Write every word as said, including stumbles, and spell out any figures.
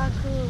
นะคะคือ